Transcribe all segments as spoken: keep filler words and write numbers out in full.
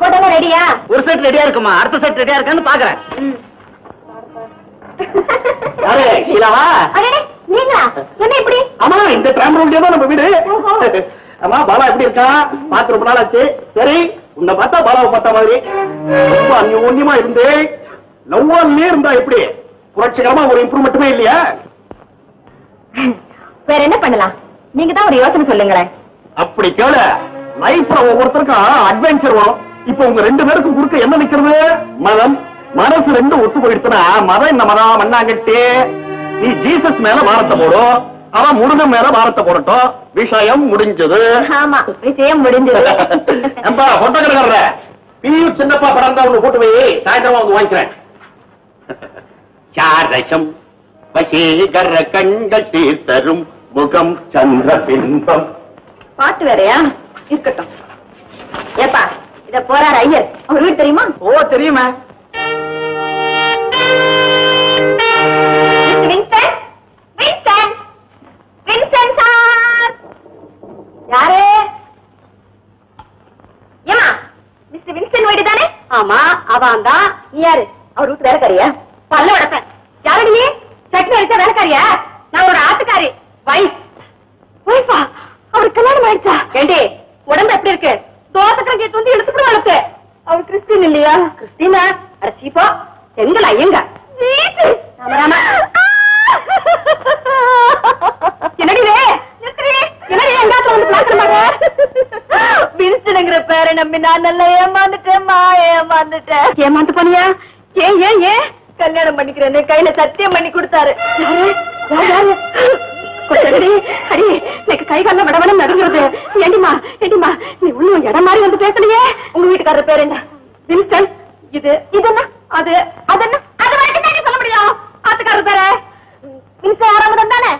போட்டோலாம் ரெடியா? ஒரு செட் ரெடியா இருக்குமா? அடுத்த செட் ரெடியா இருக்கான்னு பாக்குறேன். அரே இலவா அரே நீங்களா? என்ன இப்படி? அம்மா இந்த டிராம் ரூம்லயே தான் நம்ம வீடு. அம்மா பாலா எப்படி இருக்கா? பாத்து ரொம்ப நாள் ஆச்சு. சரி உன்னை பார்த்தா பாலாவை பார்த்த மாதிரி ரொம்ப அந்யோன்யமா இருந்து லவ்வாலே இருந்தா எப்படி? புரட்சிகரமா ஒரு இம்ப்ரூவ்மெண்ட்டுமே இல்லையா? வேற என்ன பண்ணலாம்? நீங்க தான் ஒரு யோசனை சொல்லுங்களேன். அப்படி கேளு, லைஃப்ல ஒவ்வொருத்தருக்கும் அட்வென்ச்சர் வரும். இப்போ உங்க ரெண்டு பேருக்கும் குறுக்க என்ன நிக்கிறது? மதம் மனசு ரெண்டும் ஒத்து போயிடுச்சுன்னா மதம் என்ன மதம் மண்ணாங்கட்டி. நீ ஜீசஸ் மேல பாரத்தை போடும், அவன் முருகன் மேல பாரத்தை போடட்டும். விஷயம் முடிஞ்சது. ஆமா விஷயம் முடிஞ்சது. ஏம்பா போட்டோகிராஃபர் பியூர் சின்னப்பா படம் தான் ஒண்ணு போட்டு போய் சாயந்தரமா வந்து வாங்கிக்கிறேன். சாரசம் வசீகர கண்கள் சீர்த்தரும் முகம் சந்திர பின்பம். பாட்டு வேறையா? இருக்கட்டும். ஏப்பா இத போறார் ஐயர், அவர் வீடு தெரியுமா? ஓ தெரியுமா. Vincent Vincent Vincent sir. யாரு? ஏமா மிஸ்டர் வின்சென்ட் வீடு தானே? ஆமா அவன் தான். நீ யாரு? அவர் வீட்டு வேலைக்காரியா? பல்ல வளர்ப்பேன். யாரு நீ? சட்னி அடிச்ச வேலைக்காரியா? நான் ஒரு ஆட்டுக்காரி. வைஃப். வைஃபா? அவருக்கு கல்யாணம் ஆயிடுச்சா? ஏண்டி உடம்பு எப்படி இருக்கு? தோட்டத்துல கேட்டு வந்து எடுத்துக்கிட்டு வளர்த்து. அவர் கிறிஸ்டின் இல்லையா? கிறிஸ்டினா? அரைச்சிப்போ எங்களா எங்க என்னடியே என்னடி எங்க வந்து பாக்குறமா? வின்சென்ட்ங்கிற பேரை நம்பி நான் நல்லா ஏமாந்துட்டேம்மா. ஏமாந்துட்டேன். ஏமாந்து போனியா? ஏன் ஏன் ஏன் கல்யாணம் பண்ணிக்கிறேன்னு கையில சத்தியம் பண்ணி கொடுத்தாரு. அடி எனக்கு கைகால விடவனம் நடுங்கிறது. ஏண்டிமா ஏண்டிமா நீ உள்ள இடம் மாறி வந்து பேசலையே. உங்க வீட்டுக்காரர் பேர் என்ன? வின்சென்ட். இது இதுன்னா அது அதென்ன? அது வரைக்கும் தான் சொல்ல முடியும். ஆத்துக்காரர் பேரு வின்சென்ட். ஆறாமதம் தானே?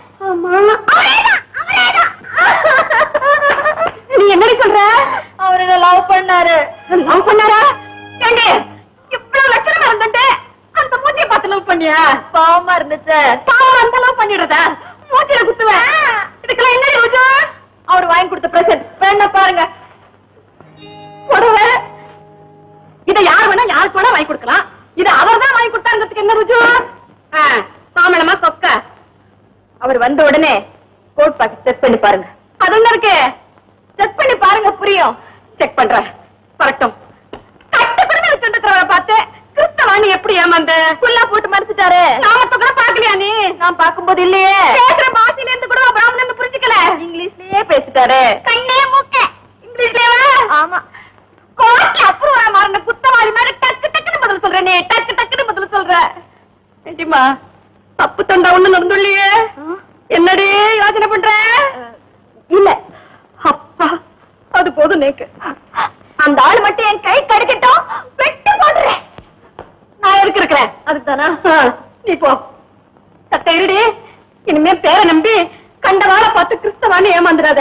நீ என்னடி சொல்ற? அவர் என்ன லவ் பண்ணாரு? லவ் பண்ணாரா? ஏண்டி இவ்வளவு லட்சணமா இருந்துட்டு அந்த மூஞ்சியை பார்த்து லவ் பண்ணியா? பாவமா இருந்துச்சு. பாவம் அந்த லவ் பண்ணிடுறதா? மூச்சில குத்துவேன். இதுக்கெல்லாம் என்னடி ரோஜா? அவர் வாங்கி கொடுத்த பிரசன்ட் வேணா பாருங்க. உடவே இதை யார் வேணா யாருக்கு வேணா வாங்கி கொடுக்கலாம். இது அவர் தான் வாங்கி கொடுத்தாருங்கிறதுக்கு என்ன ரோஜா? தாமலமா கொக்க. அவர் வந்த உடனே கோட் பாக்கெட் செக் பண்ணி பாருங்க. அது என்ன இருக்கு? செக் பண்ணி பாருங்க புரியும். செக் பண்ற பரட்டும் கட்டு கூட வச்சுருக்கிறவரை பார்த்து கிறிஸ்தவானி எப்படி ஏமாந்த புல்லா போட்டு மறைச்சிட்டாரு. நாமத்தை கூட பாக்கலையா நீ? நான் பாக்கும்போது இல்லையே. பேசுற பாஷையில இருந்து கூட பிராமணன் புரிஞ்சுக்கல. இங்கிலீஷ்லயே பேசிட்டாரு. கண்ணே மூக்க இங்கிலீஷ்லயே. ஆமா கோர்ட்ல அப்ரூவா மாறின குத்தவாளி மாதிரி டக்கு டக்குன்னு பதில் சொல்ற நீ. டக்கு டக்குன்னு பதில் சொல்ற. ஏண்டிமா தப்பு தொண்டா ஒண்ணு நடந்துள்ளியே. என்னடி யோசனை பண்ற? இல்ல அப்பா அது போதும். நேக்கு அந்த ஆள் மட்டும் என் கை கடிக்கட்டும் வெட்டு போடுறேன். நான் இருக்கிறேன். அதுதானா? நீ போ. தத்தையடி இனிமே பேரை நம்பி கண்டவாளை பார்த்து கிறிஸ்தவானு ஏமாந்துடாத.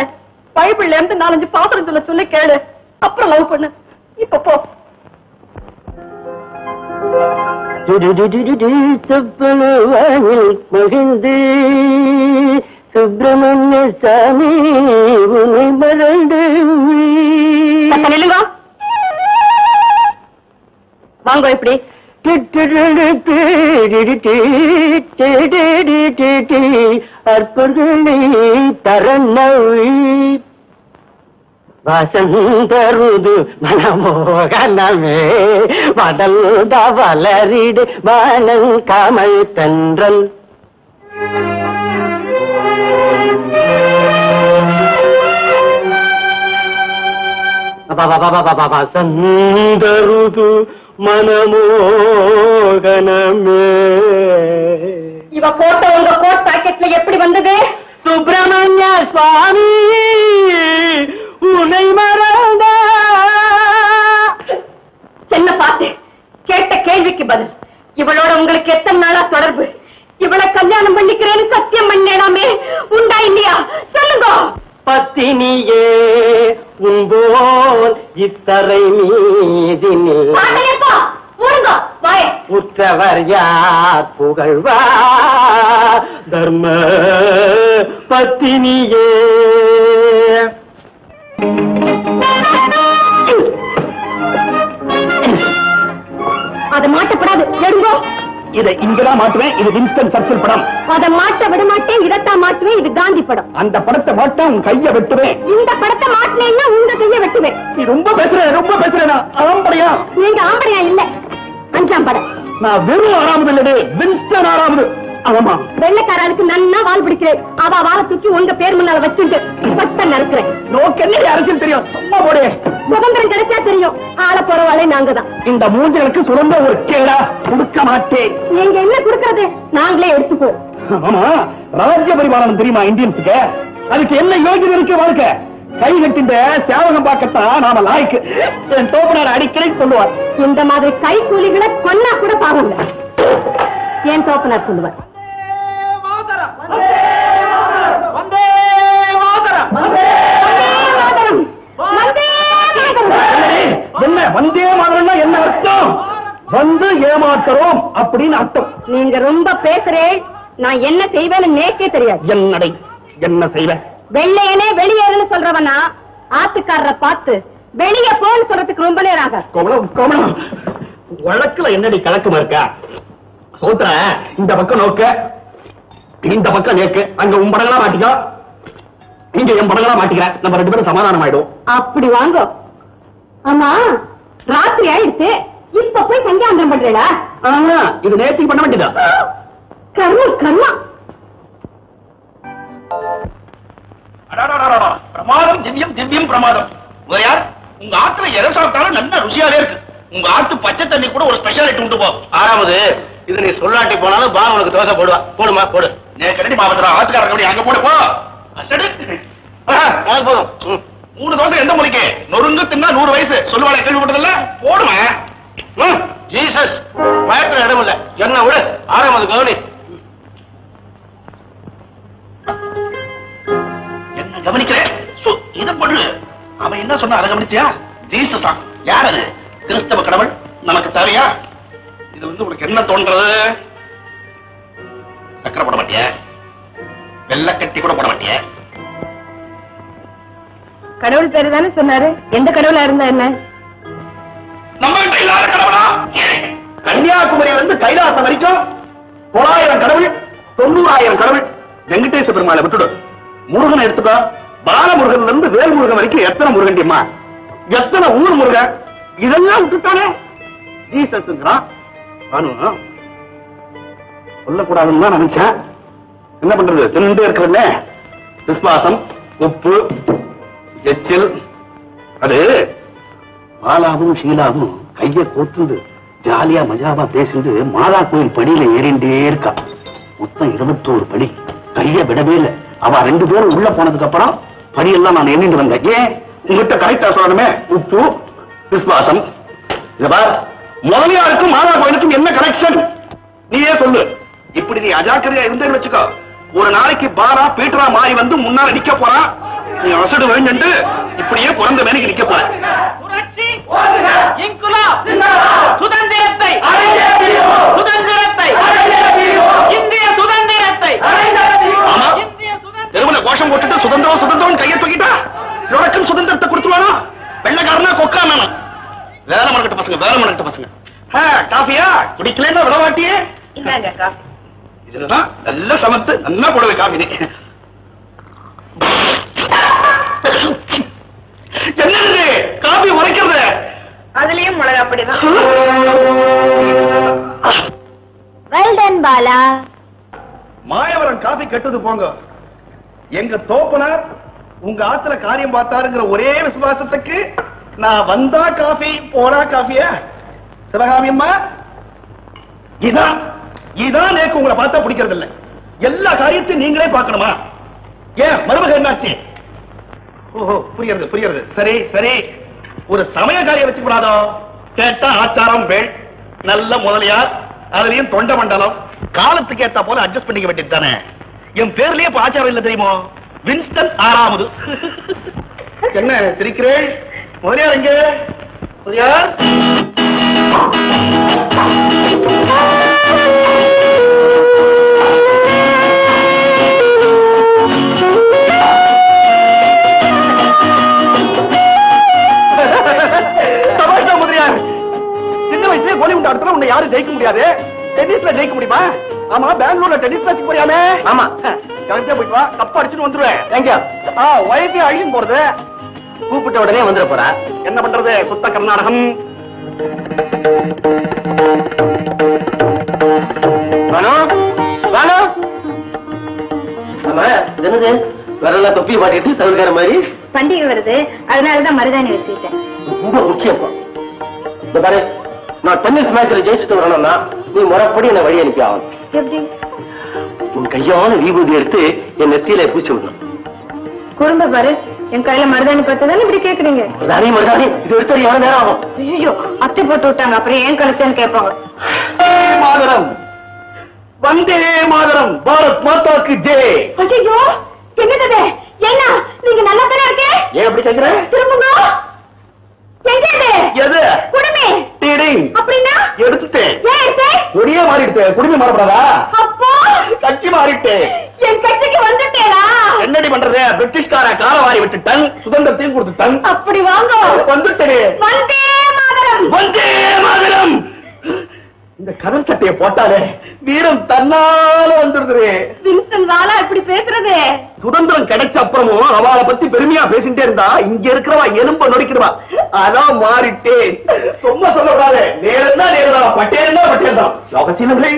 பைபிள்ல இருந்து நாலஞ்சு பாத்திரம் சொல்ல சொல்லி கேளு. அப்புறம் லவ் பண்ணு. இப்ப போ. மகிழ்ந்து சுப்பிரமணிய சாமி உன்னை மறந்து. வாங்க இப்படி. அற்புதனை தரநவி வசந்தருது மனமோகனமே வதந்த வளரிடு மனம் கமல் தன்றல். வசந்தருது மனமோகனமே. இவ போட்டோ உங்க கோட் பாக்கெட்ல எப்படி வந்தது? சுப்பிரமணிய சுவாமி உன்னை மறந்த. சென்ன பார்த்து கேட்ட கேள்விக்கு பதில். இவளோட உங்களுக்கு எத்தனை நாளா தொடர்பு? இவளை கல்யாணம் பண்ணிக்கிறேன்னு சத்தியம் பண்ணேனாமே, உண்டா இல்லையா சொல்லுங்க. பத்தினியே உன்போல் இத்தரை மீதினே உற்றவர் யார் புகழ்வா தர்ம பத்தினியே. அதை மாட்டப்படாது எடுங்கோ. இதை இங்கதான் மாட்டுவேன், இது வின்ஸ்டன் சர்ச்சில் படம். அதை மாட்ட விட மாட்டேன், இதத்தான் மாட்டுவேன், இது காந்தி படம். அந்த படத்தை மாட்டா உன் கையை வெட்டுவேன், இந்த படத்தை மாட்டினேன்னா உங்க கையை வெட்டுவேன். நீ ரொம்ப பேசுறேன் ரொம்ப பேசுறேனா ஆம்படையா? நீங்க ஆம்படையா இல்ல, அஞ்சாம் படம். நான் வெறும் ஆறாவது இல்லடே, வின்ஸ்டன் ஆறாவது. ஆமா, வெள்ளக்காரனுக்கு நன்னா வால் பிடிக்கிறேன், அவ வாழ தூக்கி உங்க பேர் முன்னால வச்சுட்டு பட்டன் நடக்கிறேன். அரசியல் தெரியும், சும்மா போடு. சுதந்திரம் கிடைச்சா தெரியும், ஆள போறவாளே நாங்க தான். இந்த மூஞ்சலுக்கு சுதந்திரம் ஒரு கேடா கொடுக்க மாட்டேன். நீங்க என்ன கொடுக்கறது, நாங்களே எடுத்துப்போம். ஆமா, ராஜ்ய பரிபாலனம் தெரியுமா இந்தியன்ஸுக்கு? அதுக்கு என்ன யோஜனை இருக்கு? வாழ்க்கை கை கட்டின்ற சேவகம் பார்க்கத்தான் நாம லாய்க்கு. என் தோப்பனார் அடிக்கடி சொல்லுவார், இந்த மாதிரி கை கூலிகளை கொன்னா கூட பாருங்க. என் தோப்பனார் சொல்லுவார், என்ன வந்தே மாதரம்னா என்ன அர்த்தம்? வந்து ஏமாத்துறோம் அப்படின்னு அர்த்தம். நீங்க ரொம்ப பேசுறே, நான் என்ன செய்வேன்னு நேக்கே தெரியாது. என்னடை என்ன செய்வேன்? வெள்ளையனே வெளியேறுன்னு சொல்றவனா ஆத்துக்காரரை பார்த்து வெளியே போன்னு சொல்றதுக்கு ரொம்ப நேரம் ஆக. கோமலம் கோமலம், வழக்குல என்னடி கலக்கமா இருக்கா? சோத்ர இந்த பக்கம் நோக்க, இந்த பக்கம் நேக்கு, அங்க உன் படங்களா மாட்டிக்கோ, இங்க என் படங்களா மாட்டிக்கிறேன். நம்ம ரெண்டு பேரும் சமாதானம் ஆயிடும். அப்படி வாங்க. ஆமா, ராத்திரி ஆயிடுச்சு, இப்ப போய் சந்தியாந்திரம் பண்றீங்களா? ஆமா, இது நேற்று பண்ண வேண்டியதா? கர்மா கர்மா. பிரமாதம், திவ்யம் திவ்யம் பிரமாதம். யார் உங்க ஆத்துல எதை சாப்பிட்டாலும் நல்ல ருசியாவே இருக்கு. உங்க ஆத்து பச்சை தண்ணி கூட ஒரு ஸ்பெஷாலிட்டி உண்டு போ. ஆறாவது, இது நீ சொல்லாட்டி போனாலும் பா உனக்கு தோசை போடுவா. போடுமா போடு, நேற்று மாவட்டம் ஆத்துக்காரங்க அங்க போடு போதும். மூணு தோசை எந்த மொழிக்கு நொறுங்க தின்னா நூறு வயசு சொல்லுவாங்க, கேள்விப்பட்டதில்ல? போடுமா ஜீசஸ், பயத்துல இடம் இல்ல. என்ன விட ஆறாவது கவனி, என்ன கவனிக்கிறேன்? இதை பண்ணு. அவன் என்ன சொன்ன அதை கவனிச்சியா? ஜீசஸ் தான். யார் அது? கிறிஸ்தவ கடவுள் நமக்கு தேவையா? இது வந்து உனக்கு என்ன தோன்றது? சக்கரை போட மாட்டிய, வெள்ளக்கட்டி கூட போட மாட்டிய. கடவுள் பேரு தானே சொன்னாரு, எந்த கடவுளா இருந்தா என்ன? நம்ம கிட்ட இல்லாத கடவுளா? கன்னியாகுமரியில இருந்து கைலாசம் வரைக்கும் தொள்ளாயிரம் கடவுள், தொண்ணூறாயிரம் கடவுள். வெங்கடேச பெருமாளை விட்டுடு, முருகனை எடுத்துக்கோ. பாலமுருகன்ல இருந்து வேல் முருகன் வரைக்கும் எத்தனை முருகன் டிமா, எத்தனை ஊர் முருகன், இதெல்லாம் விட்டுட்டானே ஜீசஸ்ங்கிறான். சொல்லக்கூடாதுன்னு தான் நினைச்சேன், என்ன பண்றது? தின்னுட்டே இருக்கிற விசுவாசம், உப்பு எச்சில். அது பாலாவும் ஷீலாவும் கைய கோத்துண்டு ஜாலியா மஜாவா பேசிட்டு மாதா கோயில் படியில ஏறிண்டே இருக்கா. மொத்தம் இருபத்தோரு படி, கைய விடவே இல்லை. அவ ரெண்டு பேரும் உள்ள போனதுக்கு அப்புறம் படியெல்லாம் நான் எண்ணிட்டு வந்தேன். ஏன் உங்ககிட்ட கரெக்டா சொல்லணுமே, உப்பு விசுவாசம். முதலியாருக்கும் மாதா கோயிலுக்கும் என்ன கனெக்ஷன்? நீயே சொல்லு. இப்படி நீ அஜாக்கிரதையா இருந்தேன்னு வச்சுக்கோ, ஒரு நாளைக்கு பாலா பீட்டரா மாறி வந்து முன்னால நிக்க போறா. நீ அசடு வேண்டு, இப்படியே பிறந்த மேனைக்கு நிக்க போற. சுதந்திரத்தை சுதந்திரத்தை இந்திய சுதந்திரத்தை. ஆமா, திருமண கோஷம் போட்டுட்டு சுதந்திரம் சுதந்திரம் கையை தூக்கிட்டா உனக்கும் சுதந்திரத்தை கொடுத்துருவானா? வெள்ளக்காரனா கொக்கா நானும் வேலை மணக்கிட்ட பசங்க, வேலை மணக்கிட்ட பசங்க. காஃபியா குடிக்கலன்னா விடமாட்டியே. இதுலதான் நல்ல சமத்து, நல்லா போடுவே காஃபி. நீ என்ன காஃபி உரைக்கிறது? அதுலயும் மிளகா அப்படிதான். வெல்டன் பாலா. மாயவரம் காஃபி கெட்டது போங்க. எங்க தோப்பனார் உங்க ஆத்துல காரியம் பார்த்தாருங்கிற ஒரே விசுவாசத்துக்கு நான் வந்தா காஃபி போனா காஃபியா? சிவகாமி அம்மா, இதான் இதான் எனக்கு உங்களை பார்த்தா பிடிக்கிறது இல்லை. எல்லா காரியத்தையும் நீங்களே பார்க்கணுமா? ஏன் மருமக என்னாச்சு? ஓஹோ, புரியுது புரியுது. சரி சரி, ஒரு சமய காரியம் வச்சு கூடாதோ? கேட்டா ஆச்சாரம் வேள், நல்ல முதலியார், அதுலயும் தொண்ட மண்டலம். காலத்துக்கு ஏத்தா போல அட்ஜஸ்ட் பண்ணிக்க வேண்டியது தானே. என் பேர்லயே இப்ப ஆச்சாரம் இல்லை தெரியுமோ, வின்ஸ்டன் ஆறாவது. என்ன சிரிக்கிறேன்? முதலியார் எங்க? முதலியார் மாதிரி கோலிவுட் ஆடுறதுல உன்னை யாரும் ஜெயிக்க முடியாது. டென்னிஸ்ல ஜெயிக்க முடியுமா? ஆமா, பெங்களூர்ல டென்னிஸ் மேட்ச் போறியாமே? ஆமா, கரெக்டா போயிட்டு வா, கப் அடிச்சுட்டு வந்துருவேன். எங்க ஒய்ஃபை அழியும் போறது, கூப்பிட்ட உடனே வந்துட போற. என்ன பண்றது, சுத்த கர்நாடகம். வரல தொப்பி பாட்டிட்டு தவிர்க்கிற மாதிரி பண்டிகை வருது, அதனாலதான் மருதாணி வச்சுட்டேன். ரொம்ப முக்கியப்பா. இந்த பாரு, நான் டென்னிஸ் மேட்ச்ல ஜெயிச்சுட்டு வரணும்னா நீ முறைப்படி என்ன வழி அனுப்பி ஆகும். எப்படி? உன் கையால வீபூதி எடுத்து என் நெத்தியில பூச்சி விடணும். குடும்ப பாரு, என் கையில மருதாணி பத்துதானே இப்படி கேக்குறீங்க. மருதாணி மருதாணி இது எடுத்து எவ்வளவு நேரம் ஆகும்? ஐயோ, அத்தை போட்டு விட்டாங்க, அப்புறம் ஏன் கழிச்சேன்னு கேட்பாங்க. மாதரம் வந்தே மாதரம், பாரத் மாதாக்கு ஜெய். ஐயோ, என்னது என்ன, நீங்க நல்லா தானே இருக்கே, ஏன் அப்படி கேக்குற? திரும்புங்க. எங்கது எது குடுமி டீடி? அப்படினா எடுத்துட்டேன். ஏன் எடுத்தே? ஒடியே மாறிட்டே. குடுமி மாறப்படாதா? அப்போ கட்சி மாறிட்டே. என் கட்சிக்கு வந்துட்டேடா. என்னடி பண்றது, பிரிட்டிஷ்கார கால வாரி விட்டுட்டேன், சுதந்திரத்தையும் கொடுத்துட்டேன். அப்படி வாங்க வந்துட்டே. வந்தே மாதரம் வந்தே மாதரம். இந்த கதர் சட்டையை போட்டாலே வீரம் தன்னால வந்துருது. வின்சன் வாலா இப்படி பேசுறது? சுதந்திரம் கிடைச்ச அப்புறமும் அவளை பத்தி பெருமையா பேசிட்டே இருந்தா இங்க இருக்கிறவா எலும்ப நொடிக்கிறவா. அதான் மாறிட்டே. ரொம்ப சொல்லக்கூடாது, நேரம்னா நேரம், பட்டேல்னா பட்டேல் தான். யோகசீனர்கள்.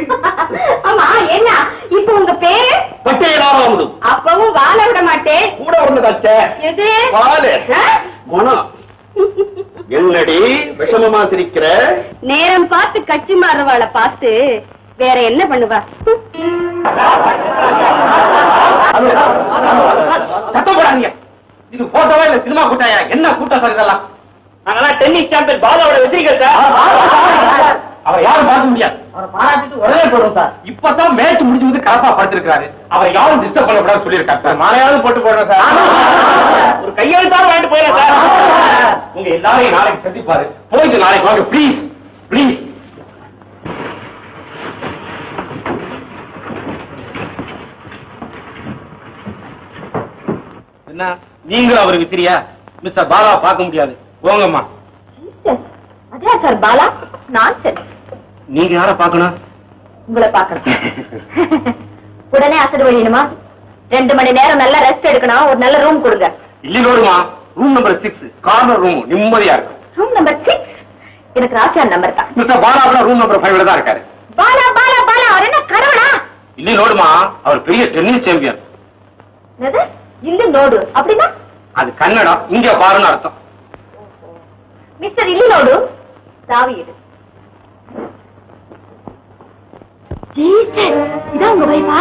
ஆமா, என்ன இப்ப உங்க பேரு பட்டேலாவது? அப்பவும் வாழ விட மாட்டேன். கூட ஒண்ணுதாச்சே. எது வாழு மனம்? என்னடி விஷமமா சிரிக்கிற? நேரம் பார்த்து கட்சி மாறுவாளை பார்த்து வேற என்ன பண்ணுவா? சத்தம் போடாதீங்க. இது போட்டோவா இல்ல சினிமா கூட்டாயா? என்ன கூட்டம் சார் இதெல்லாம்? நாங்கெல்லாம் டென்னிஸ் சாம்பியன் பாலாவோட வெற்றிகள் சார். அவரை யாரும் பார்க்க முடியாது. அவரை பாராட்டிட்டு உடனே போடுறோம் சார். இப்பதான் மேட்ச் முடிஞ்சு வந்து கரப்பா படுத்திருக்காரு. அவரை யாரும் டிஸ்டர்ப் பண்ணக்கூடாது சொல்லியிருக்காரு சார். மாலையாவது போட்டு போடுறோம் சார். ஒரு கையெழுத்தாலும் வாங்கிட்டு போயிடும் சார். உங்க எல்லாரையும் நாளைக்கு சந்திப்பாரு. போயிட்டு நாளைக்கு வாங்க. Please please. என்ன நீங்களும் அவருக்கு தெரியா? மிஸ்டர் பாலா பார்க்க முடியாது, போங்கம்மா. அதே சார் பாலா நான் சரி. நீங்க யார பார்க்கணும்? உங்களை பார்க்கணும். உடனே அசடு வழியணுமா? ரெண்டு மணி நேரம் நல்லா ரெஸ்ட் எடுக்கணும். ஒரு நல்ல ரூம் கொடுங்க. இல்லையோடுமா, room number six, corner room, நிம்மதியா இருக்கும். ரூம் நம்பர் சிக்ஸ் எனக்கு ராஜா நம்பர் தான். மிஸ்டர் பாலா ரூம் நம்பர் ஃபைவ்ல தான் இருக்காரு. பாலா பாலா பாலா அவர் என்ன கடவுளா? இல்லையோடுமா, அவர் பெரிய டென்னிஸ் சாம்பியன். என்னது இல்ல நோடு அப்படின்னா? அது கன்னடம், இங்க பாருன்னு அர்த்தம். மிஸ்டர் இல்லி நோடு தாவியது. இதான் உங்க வைப்பா?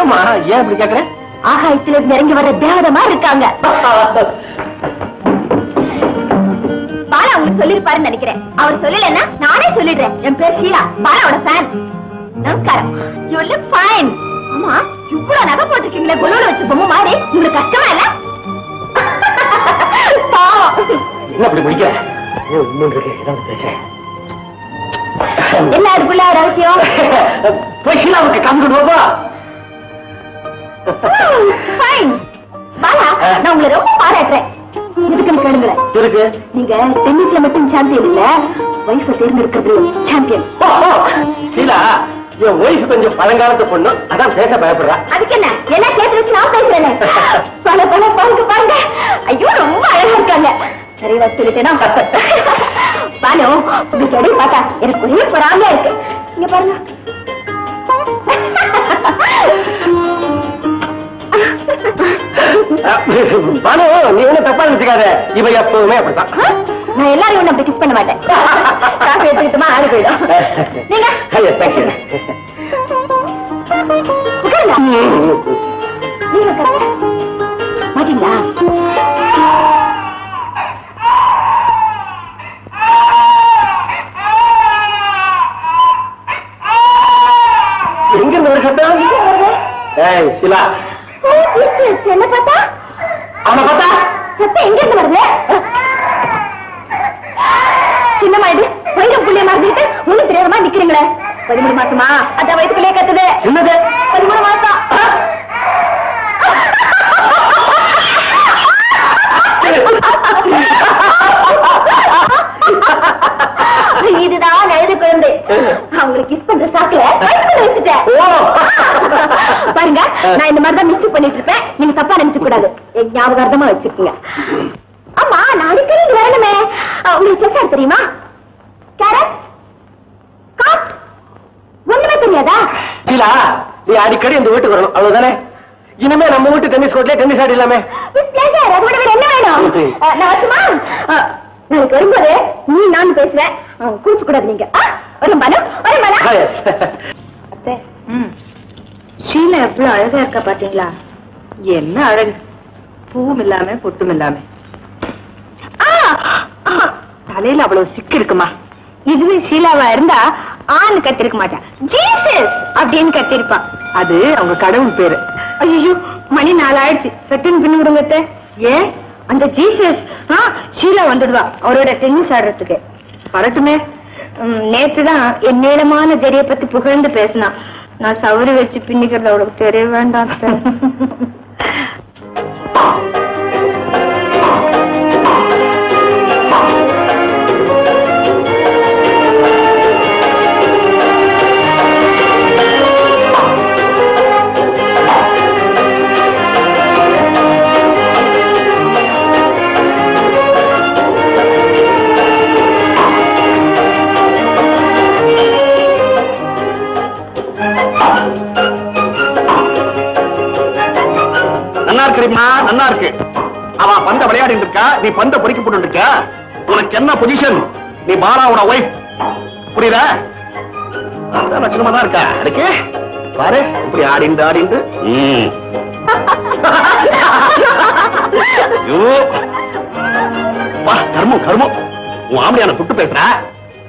ஆமா, ஏன் அப்படி கேக்குறேன்? ஆகாயத்தில நெருங்கி வர தேவதமா இருக்காங்க. பாலா உங்களுக்கு சொல்லிருப்பாருன்னு நினைக்கிறேன். அவர் சொல்லலன்னா நானே சொல்லிடுறேன். என் பேர் ஷீலா, பாலாவோட ஃபேன். நமஸ்காரம். You look fine. அம்மா, இவ்வளவு நகை போட்டிருக்கீங்களே, பொலோல வச்சு பொம்மை மாறி, உங்களுக்கு கஷ்டமா இல்ல? என்ன அப்படி முடிக்க? என்ன அதுக்குள்ள ரகசியம்? போய் ஷீலாவுக்கு காமிக்கிடுவோப்பா. ஃபைன். பாலா, நான் உங்களை ரொம்ப பாராட்டுறேன். இதுக்குன்னு கேளுங்களேன். இருக்கு. நீங்க டென்னிஸ்ல மட்டும் சாம்பியன் இல்ல, வைஃபை தேர்ந்தெடுக்கிறது சாம்பியன். ஷீலா, என் ஒய்ஃப் கொஞ்சம் பழங்காலத்து பொண்ணு, அதான் பேச பயப்படுறா. அதுக்கு என்ன, என்ன கேட்டு வச்சு நான் பேசுறேன். பல பல பாருங்க பாருங்க. ஐயோ, ரொம்ப அழகா இருக்காங்க. சரியா சொல்லிட்டேன்னா கப்ப பாலோ இப்படி சொல்லி பார்த்தா எனக்கு ஒரே பொறாமையா இருக்கு. இங்க பாருங்க. பாலோ, நீ என்ன தப்பா நினைச்சுக்காத, இவ எப்பவுமே அப்படித்தான். நான் எல்லாரும் ஒண்ணு அப்படி கிஸ் பண்ண மாட்டேன். காஃபி எடுத்துக்கிட்டுமா, ஆளு போயிடும். நீங்க மாட்டீங்களா? எங்க ஒரு சட்டம் சிலா என்ன பார்த்தா? அவனை பார்த்தா சட்டம் எங்க இருந்து வருது? சின்னமா இது வயிறு புள்ளிய மாறிட்டு ஒண்ணு தெரியாதமா நிக்கிறீங்களே. பதிமூணு மாசமா அதான் வயிற்றுக்குள்ளே கத்துது. என்னது பதிமூணு மாசம்? இதுதான் எழுதி குழந்தை. அவங்களுக்கு இப்ப இந்த சாக்குல வச்சுட்டேன். பாருங்க, நான் இந்த மாதிரிதான் மிஸ் பண்ணிட்டு இருப்பேன். நீங்க தப்பா நினைச்சு கூடாது, ஞாபகார்த்தமா வச்சிருக்கீங்க. ஆமா, நாளைக்கு நீங்க வரணுமே. உங்களுக்கு செக்கார் தெரியுமா? கேரட் காட் ஒண்ணுமே தெரியாதா? இல்லா, நீ அடிக்கடி இந்த வீட்டுக்கு வரணும், அவ்வளவுதானே. இனிமே நம்ம வீட்டு டென்னிஸ் கோர்ட்ல டென்னிஸ் ஆடலாமே. என்ன வேணும்? நான் வச்சுமா? நாளைக்கு வரும்போது நீ நான் பேசுறேன், கூச்சு கூடாது. நீங்க அத்தை, ஷீலா எவ்வளவு அழகா இருக்கா பாத்தீங்களா? என்ன அழகு, பூவும் இல்லாம பொட்டும் இல்லாம. தலையில அவ்வளவு சிக்கு இருக்குமா? இதுவே ஷீலாவா இருந்தா ஆண் கத்திருக்க மாட்டா, ஜீசஸ் அப்படின்னு கத்திருப்பா. அது அவங்க கடவுள் பேரு. ஐயோ, மணி நாலாயிடுச்சு, சட்டுன்னு பின்னு விடுங்கத்த. ஏன் அந்த ஜீசஸ்? ஷீலா வந்துடுவா அவரோட டென்னிஸ் ஆடுறதுக்கு. பரட்டுமே. நேற்றுதான் என் நீளமான ஜெரிய பத்தி புகழ்ந்து பேசினா. நான் சவுரி வச்சு பின்னிக்கிறது அவளுக்கு தெரிய வேண்டாம். நீ பந்த பொறிக்க போட்டு இருக்க, உனக்கு என்ன பொசிஷன்? நீ பாலாவோட வைஃப், புரியுதா? லட்சணமா தான் இருக்கா? அதுக்கு பாரு, இப்படி ஆடிண்டு ஆடிண்டு கர்மம் கர்மம். உன் ஆம்படியான புட்டு பேசுற,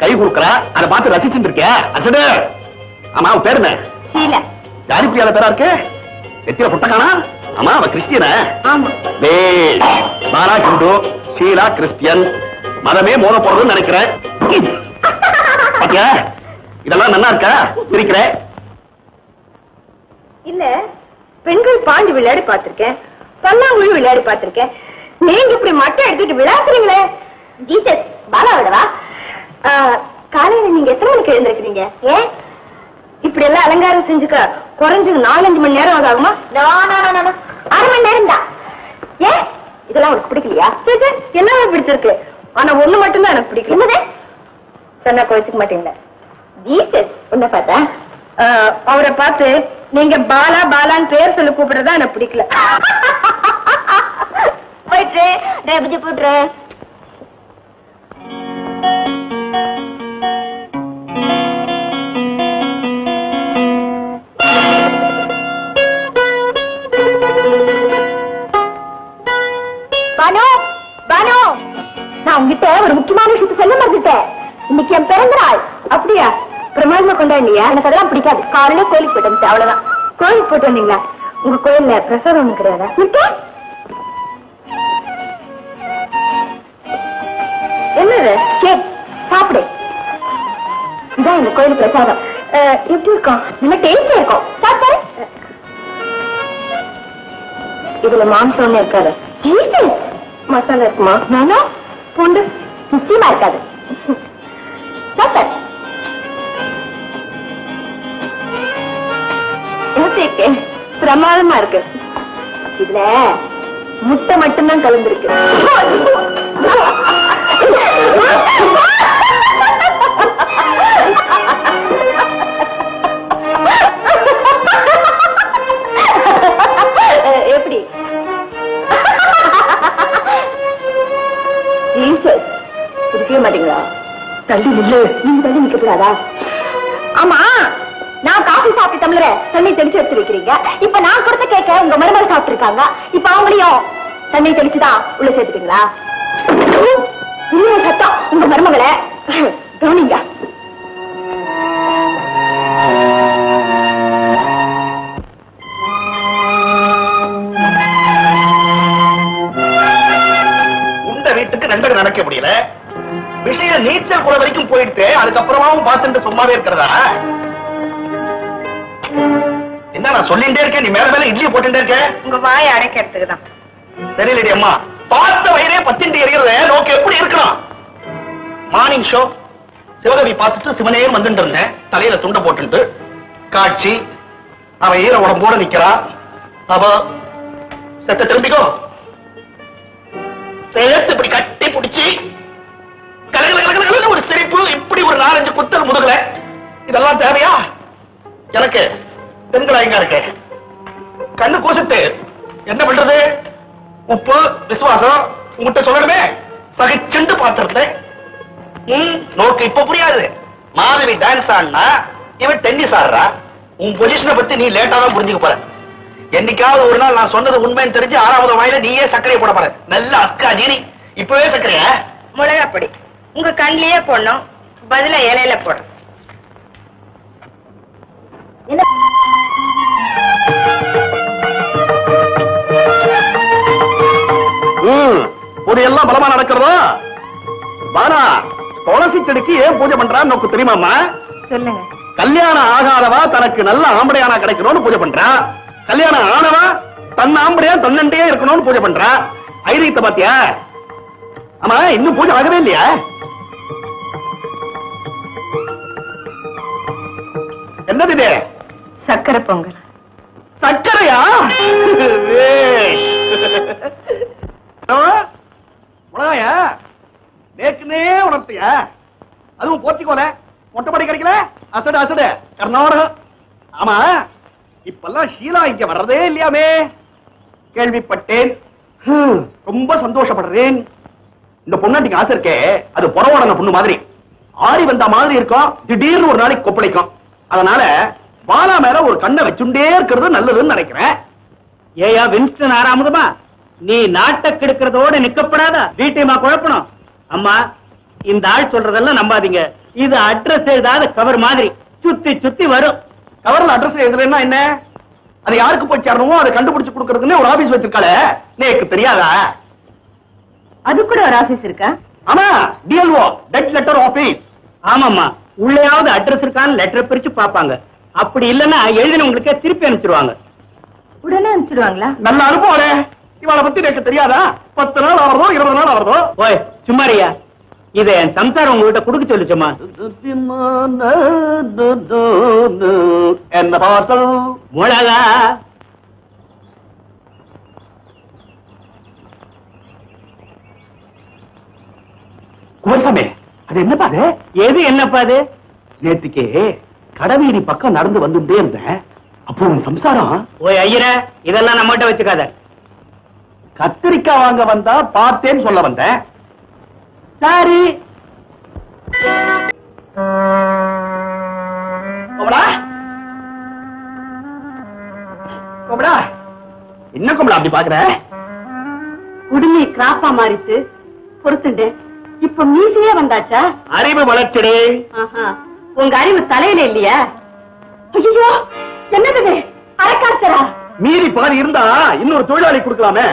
கை கொடுக்கற, அதை பார்த்து ரசிச்சுட்டு இருக்க அசடு. ஆமா, அவன் பேரு என்ன? ஜாரிப்பிரியாத பேரா இருக்கு. வெத்தியில புட்ட காணா? ஆமா, அவன் கிறிஸ்டியன. பாலா கிண்டு, ஷீலா கிறிஸ்டியன், மதமே மோத போறதுன்னு நினைக்கிறேன். இதெல்லாம் நல்லா இருக்கா? சிரிக்கிறேன். இல்ல, பெண்கள் பாண்டி விளையாடி பார்த்திருக்கேன், பல்லாங்குழி விளையாடி பார்த்திருக்கேன். நீங்க இப்படி மட்டை எடுத்துட்டு விளையாடுறீங்களே. ஜீசஸ் பாலா விடவா? காலையில நீங்க எத்தனை மணிக்கு எழுந்திருக்கிறீங்க? ஏன் இப்படி எல்லாம் அலங்காரம் செஞ்சுக்க? குறைஞ்சது நாலஞ்சு மணி நேரம் ஆகுமா? அரை மணி நேரம் தான். ஏன் இதெல்லாம் உனக்கு பிடிக்கலையா? எல்லாமே பிடிச்சிருக்கு, ஆனா ஒண்ணு மட்டும்தான் எனக்கு பிடிக்கல. சொன்னா குறைச்சிக்க மாட்டீங்களா? ஜீசஸ் உன்ன பார்த்தா, அவரை பார்த்து நீங்க பாலா பாலான்னு பேர் சொல்லி கூப்பிடுறதா எனக்கு பிடிக்கல. போயிட்டு டேபிஜி போட்டுறேன். உங்ககிட்ட ஒரு முக்கியமான விஷயத்த சொல்ல மறந்துட்டேன். இன்னைக்கு என் பிறந்த நாள். அப்படியா? பிரமாதமா கொண்டாடியா? எனக்கு அதெல்லாம் பிடிக்காது. காலையில கோயிலுக்கு போயிட்டு வந்துச்சு, அவ்வளவுதான். கோயிலுக்கு போயிட்டு வந்தீங்களா? உங்க கோயில்ல பிரசாதம் இருக்கிறதா? என்னது கேக்? சாப்பிடு, இதான் எங்க கோயில் பிரசாதம். எப்படி இருக்கும்? நல்லா டேஸ்டா இருக்கும். சாப்பாடு இதுல மாம்சம் இருக்காது, மசாலா இருக்குமா? நானா பூண்டு நிச்சயமா இருக்காது. பிரமாதமா இருக்கு. இதுல முட்டை மட்டும்தான் கலந்துருக்கு. எப்படி? புடிக்கவே மாட்டீங்களா? தள்ளி நில்லு. நீங்க தள்ளி நிக்க கூடாதா? ஆமா, நான் காஃபி சாப்பிட்டு தமிழர தண்ணி தெளிச்சு எடுத்து வைக்கிறீங்க. இப்ப நான் கொடுத்த கேட்க உங்க மருமகள் சாப்பிட்டு இருக்காங்க. இப்ப அவங்களையும் தண்ணி தெளிச்சுதான் உள்ள சேர்த்துட்டீங்களா? சத்தம் உங்க மருமகளை கவனிங்க. நடக்க முடியல விஷயம். நீச்சல் குளம் வரைக்கும் போயிட்டு அதுக்கப்புறமாவும் பார்த்துட்டு சும்மாவே இருக்கிறதா? என்ன நான் சொல்லிட்டே இருக்கேன், நீ மேல மேல இட்லி போட்டுட்டே இருக்க. உங்க வாயை அடைக்கிறதுக்கு தான். தெரியலடி அம்மா, பார்த்த வயிறே பத்திண்டு எறிகிறத நோக்கி எப்படி இருக்கணும்? மார்னிங் ஷோ, சிவகவி பார்த்துட்டு சிவனேர் வந்துட்டு இருந்தேன். தலையில துண்டை போட்டு காட்சி அவ ஈர உடம்போட நிக்கிறா. அவ செத்த திரும்பிக்கோ சேர்த்து இப்படி கட்டி பிடிச்சி கலகல ஒரு சிரிப்பு, இப்படி ஒரு நாலஞ்சு குத்தல் முதுகல. இதெல்லாம் தேவையா எனக்கு? தென்களாயங்க இருக்கு கண்ணு கூசிட்டு என்ன பண்றது? உப்பு விசுவாசம் உங்ககிட்ட சொல்லணுமே. சகிச்சுண்டு பார்த்திருந்தேன். நோக்கு இப்ப புரியாது. மாதவி டான்ஸ் ஆடினா இவன் டென்னிஸ் ஆடுறா. உன் பொசிஷனை பத்தி நீ லேட்டா தான் புரிஞ்சுக்க போற. என்னைக்காவது ஒரு நாள் நான் சொன்னது உண்மைன்னு தெரிஞ்சு ஆறாவது வாயில நீயே சர்க்கரையை போட போற. நல்ல அஸ்கா ஜீனி. இப்பவே சர்க்கரைய மிளகாப்படி உங்க கண்ணிலேயே போடணும், பதிலா இலையில போட. எல்லாம் பலமா நடக்கிறதோ பாலா. துளசி செடிக்கு ஏன் பூஜை பண்றான்னு நோக்கு தெரியுமாமா? சொல்லுங்க. கல்யாணம் ஆகாதவா தனக்கு நல்ல ஆம்படையானா கிடைக்கணும்னு பூஜை பண்றா. கல்யாணம் ஆனவா தன் ஆம்படையா தன்னண்டையே இருக்கணும்னு பூஜை பண்றா. ஐரியத்தை பாத்தியா? ஆமா, இன்னும் பூஜை ஆகவே இல்லையா? என்னது இது? சக்கரை பொங்கல். சக்கரையா? உணவையா நேற்றுனே உணர்த்தியா? அதுவும் போர்த்திக்கோல மொட்டைப்படி கிடைக்கல. அசடு அசடு கர்நாடகம். ஆமா, இப்பெல்லாம் ஷீலா இங்க வர்றதே இல்லையாமே. கேள்விப்பட்டேன், ரொம்ப சந்தோஷப்படுறேன். இந்த பொண்ணாட்டிக்கு ஆசை இருக்கே, அது புறவோட பொண்ணு மாதிரி ஆறி வந்த மாதிரி இருக்கும். திடீர்னு ஒரு நாளைக்கு கொப்பளிக்கும். அதனால பாலா மேல ஒரு கண்ணை வச்சுட்டே இருக்கிறது நல்லதுன்னு நினைக்கிறேன். ஏயா வின்ஸ்டன் ஆறாமதுமா, நீ நாட்ட கெடுக்கிறதோட நிக்கப்படாத வீட்டையுமா குழப்பணும். அம்மா, இந்த ஆள் சொல்றதெல்லாம் நம்பாதீங்க. இது அட்ரஸ் எழுதாத கவர் மாதிரி சுத்தி சுத்தி வரும். கவர்ல அட்ரஸ் எழுதுறேன்னா என்ன? அது யாருக்கு போய் சேரணுமோ அதை கண்டுபிடிச்சு கொடுக்கறதுன்னு ஒரு ஆபீஸ் வச்சிருக்காளே, எனக்கு தெரியாதா? அது கூட ஒரு ஆபீஸ் இருக்கா? ஆமா, டிஎல்ஓ, டெட் லெட்டர் ஆபீஸ். ஆமாம்மா, உள்ளேயாவது அட்ரஸ் இருக்கான்னு லெட்டர் பிரிச்சு பாப்பாங்க. அப்படி இல்லைன்னா எழுதினவங்களுக்கே திருப்பி அனுப்பிச்சிருவாங்க. உடனே அனுப்பிச்சிடுவாங்களா? நல்ல அனுபவம். இவளை பத்தி எனக்கு தெரியாதா? பத்து நாள் ஆகிறதோ இருபது நாள் ஆகிறதோ. ஓய் சும்மாரியா, இதை என் சம்சாரம் உங்ககிட்ட குடுக்க சொல்லிச்சம்மா. என்ன பார்சல்? மிளகா. குமரசாமி, அது என்னப்பாது? எது என்னப்பாது? நேற்றுக்கு கடவீதி பக்கம் நடந்து வந்துட்டே இருந்தேன். அப்போ உன் சம்சாரம். ஓய் ஐயர, இதெல்லாம் நம்மகிட்ட வச்சுக்காத. கத்திரிக்காய் வாங்க வந்தா பார்த்தேன்னு சொல்ல வந்தேன். சாரி கோபடா. கோபடா என்ன கோபடா அப்படி பாக்குற? குடுமி கிராப்பா மாறிச்சு பொறுத்துட்டேன். இப்ப மீசையே வந்தாச்சா? அறிவு வளர்ச்சிடு. உங்க அறிவு தலையில இல்லையா? ஐயோ, என்னது அரக்காசரா? மீறி பாதி இருந்தா இன்னொரு தொழிலாளி கொடுக்கலாமே.